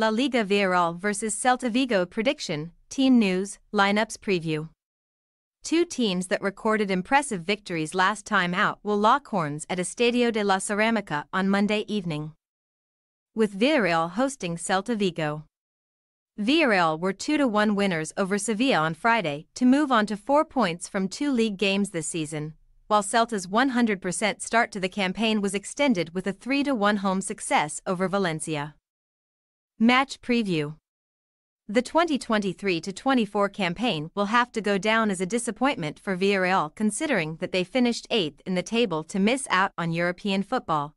La Liga Villarreal vs Celta Vigo prediction, team news, lineups preview. Two teams that recorded impressive victories last time out will lock horns at Estadio de la Cerámica on Monday evening, with Villarreal hosting Celta Vigo. Villarreal were 2-1 winners over Sevilla on Friday to move on to 4 points from 2 league games this season, while Celta's 100% start to the campaign was extended with a 3-1 home success over Valencia. Match preview. The 2023-24 campaign will have to go down as a disappointment for Villarreal, considering that they finished 8th in the table to miss out on European football,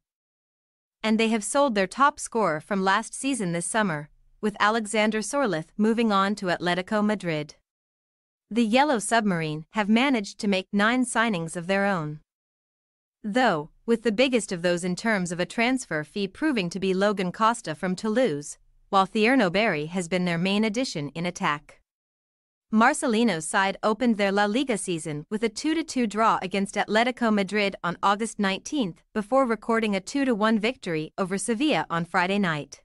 and they have sold their top scorer from last season this summer, with Alexander Sørloth moving on to Atlético Madrid. The Yellow Submarine have managed to make 9 signings of their own, though, with the biggest of those in terms of a transfer fee proving to be Logan Costa from Toulouse, while Thierno Barry has been their main addition in attack. Marcelino's side opened their La Liga season with a 2-2 draw against Atlético Madrid on August 19 before recording a 2-1 victory over Sevilla on Friday night.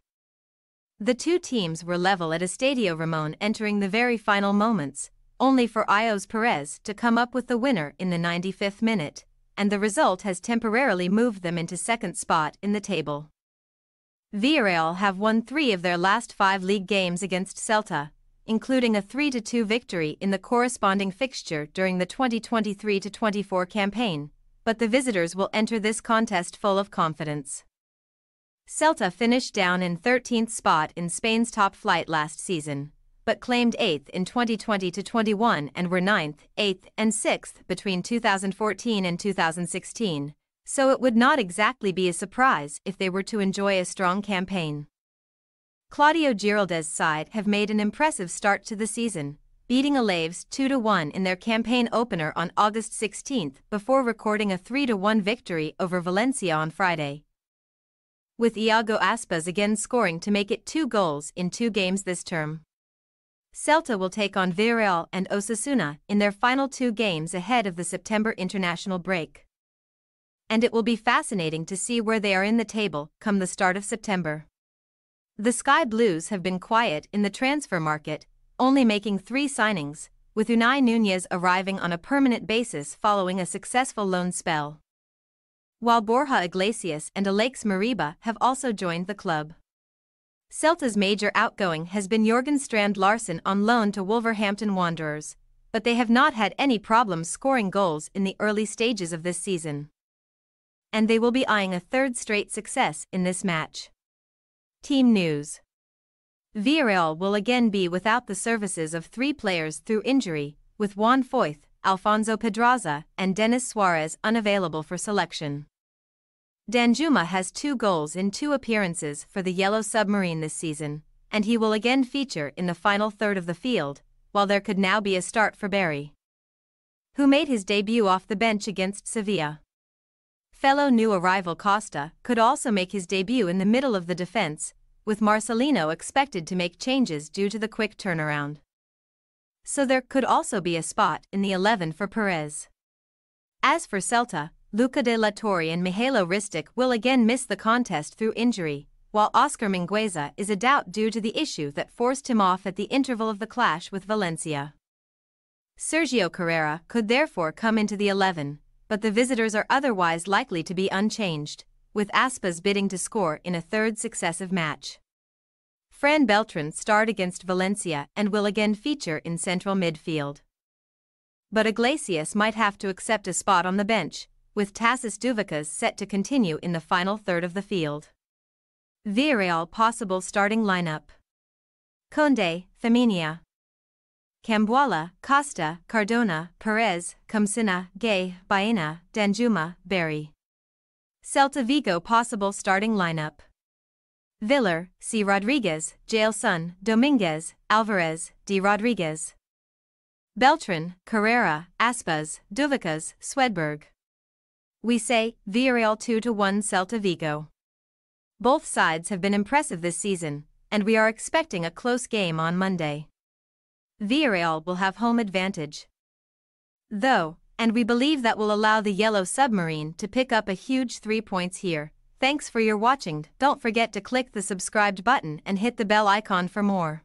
The two teams were level at Estadio Ramón entering the very final moments, only for Iago Pérez to come up with the winner in the 95th minute, and the result has temporarily moved them into second spot in the table. Villarreal have won 3 of their last 5 league games against Celta, including a 3-2 victory in the corresponding fixture during the 2023-24 campaign, but the visitors will enter this contest full of confidence. Celta finished down in 13th spot in Spain's top flight last season, but claimed 8th in 2020-21 and were 9th, 8th and 6th between 2014 and 2016. So it would not exactly be a surprise if they were to enjoy a strong campaign. Claudio Giraldez's side have made an impressive start to the season, beating Alavés 2-1 in their campaign opener on August 16 before recording a 3-1 victory over Valencia on Friday, with Iago Aspas again scoring to make it 2 goals in 2 games this term. Celta will take on Villarreal and Osasuna in their final 2 games ahead of the September international break, and it will be fascinating to see where they are in the table come the start of September. The Sky Blues have been quiet in the transfer market, only making 3 signings, with Unai Núñez arriving on a permanent basis following a successful loan spell, while Borja Iglesias and Alex Mariba have also joined the club. Celta's major outgoing has been Jørgen Strand Larsen on loan to Wolverhampton Wanderers, but they have not had any problems scoring goals in the early stages of this season, and they will be eyeing a 3rd straight success in this match. Team news. Villarreal will again be without the services of 3 players through injury, with Juan Foyth, Alfonso Pedraza and Denis Suárez unavailable for selection. Danjuma has 2 goals in 2 appearances for the Yellow Submarine this season, and he will again feature in the final 3rd of the field, while there could now be a start for Barry, who made his debut off the bench against Sevilla. Fellow new arrival Costa could also make his debut in the middle of the defense, with Marcelino expected to make changes due to the quick turnaround, so there could also be a spot in the 11 for Perez. As for Celta, Luca de la Torre and Mihailo Ristić will again miss the contest through injury, while Óscar Mingueza is a doubt due to the issue that forced him off at the interval of the clash with Valencia. Sergio Carrera could therefore come into the 11, but the visitors are otherwise likely to be unchanged, with Aspas bidding to score in a 3rd successive match. Fran Beltrán starred against Valencia and will again feature in central midfield, but Iglesias might have to accept a spot on the bench, with Tasis Duvaque set to continue in the final 3rd of the field. Villarreal possible starting lineup: Conde, Feminia, Cambuala, Costa, Cardona, Perez, Comsina, Gay, Baena, Danjuma, Barry. Celta Vigo possible starting lineup: Villar, C. Rodriguez, Jailson, Dominguez, Alvarez, D. Rodriguez. Beltrán, Carrera, Aspas, Duvaque, Swedberg. We say Villarreal 2-1 Celta Vigo. Both sides have been impressive this season, and we are expecting a close game on Monday. Villarreal will have home advantage, though, and we believe that will allow the Yellow Submarine to pick up a huge 3 points here, Thanks for your watching. Don't forget to click the subscribed button and hit the bell icon for more.